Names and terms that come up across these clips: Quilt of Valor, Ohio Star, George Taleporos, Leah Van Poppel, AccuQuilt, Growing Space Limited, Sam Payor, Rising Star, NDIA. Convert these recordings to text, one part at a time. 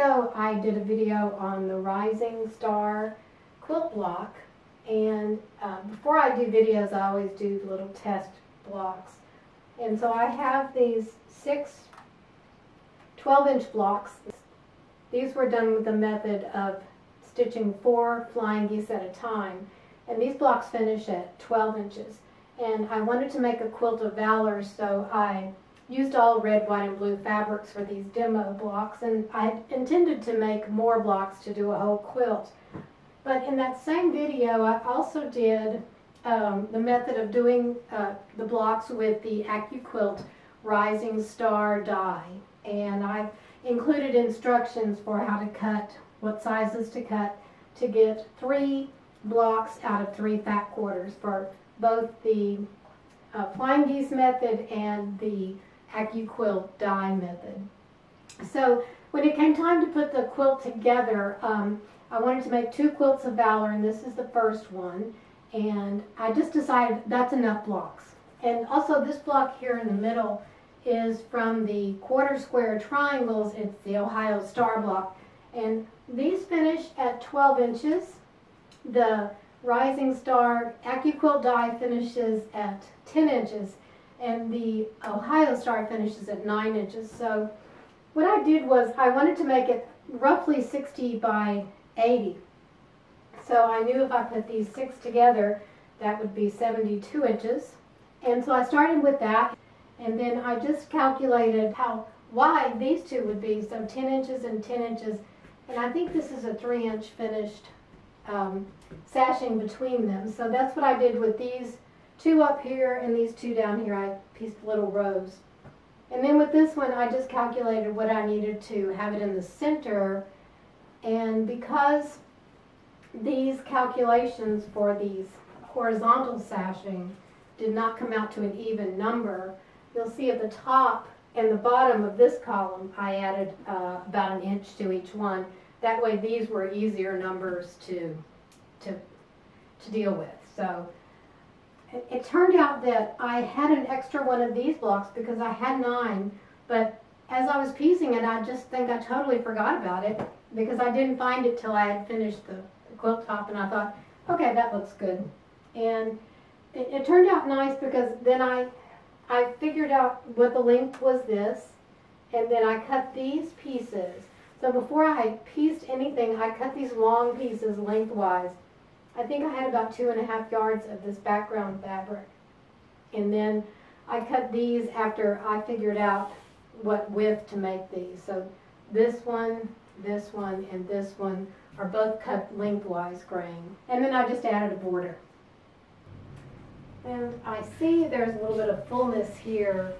ago I did a video on the Rising Star quilt block, and before I do videos I always do little test blocks. And so I have these 6 12-inch blocks. These were done with the method of stitching 4 flying geese at a time, and these blocks finish at 12 inches. And I wanted to make a Quilt of Valor, so I used all red, white, and blue fabrics for these demo blocks, and I intended to make more blocks to do a whole quilt. But in that same video, I also did the method of doing the blocks with the AccuQuilt Rising Star die, and I included instructions for how to cut, what sizes to cut, to get 3 blocks out of 3 fat quarters for both the flying geese method and the AccuQuilt die method. So when it came time to put the quilt together, I wanted to make 2 Quilts of Valor, and this is the first one. And I just decided that's enough blocks. And also this block here in the middle is from the quarter square triangles. It's the Ohio Star block. And these finish at 12 inches. The Rising Star AccuQuilt die finishes at 10 inches, and the Ohio Star finishes at 9 inches. So what I did was I wanted to make it roughly 60 by 80. So I knew if I put these 6 together, that would be 72 inches. And so I started with that, and then I just calculated how wide these 2 would be, so 10 inches and 10 inches. And I think this is a 3-inch finished sashing between them. So that's what I did with these 2 up here and these 2 down here. I pieced little rows. And then with this one, I just calculated what I needed to have it in the center. And because these calculations for these horizontal sashing did not come out to an even number, you'll see at the top and the bottom of this column, I added about an inch to each one. That way these were easier numbers to deal with. So it turned out that I had an extra one of these blocks because I had 9, but as I was piecing it, I just think I totally forgot about it because I didn't find it till I had finished the quilt top, and I thought, okay, that looks good. And it turned out nice because then I figured out what the length was this, and then I cut these pieces. So before I pieced anything, I cut these long pieces lengthwise. I think I had about 2.5 yards of this background fabric. And then I cut these after I figured out what width to make these. So this one, and this one are both cut lengthwise grain. And then I just added a border. And I see there's a little bit of fullness here.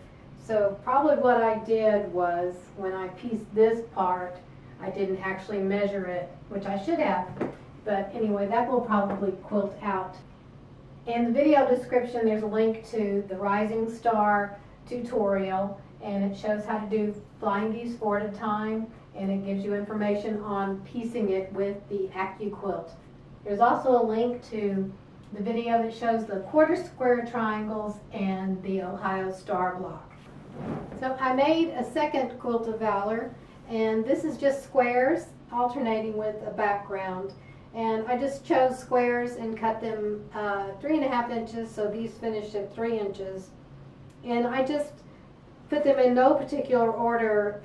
So probably what I did was when I pieced this part, I didn't actually measure it, which I should have, but anyway, that will probably quilt out. In the video description, there's a link to the Rising Star tutorial, and it shows how to do flying geese 4 at a time, and it gives you information on piecing it with the AccuQuilt. There's also a link to the video that shows the quarter square triangles and the Ohio Star block. So I made a second Quilt of Valor, and this is just squares alternating with a background. And I just chose squares and cut them 3.5 inches, so these finished at 3 inches. And I just put them in no particular order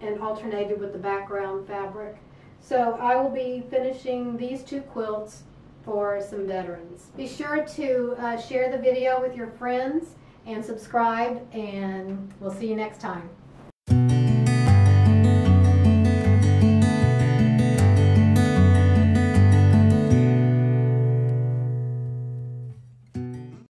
and alternated with the background fabric. So I will be finishing these 2 quilts for some veterans. Be sure to share the video with your friends and subscribe, and we'll see you next time.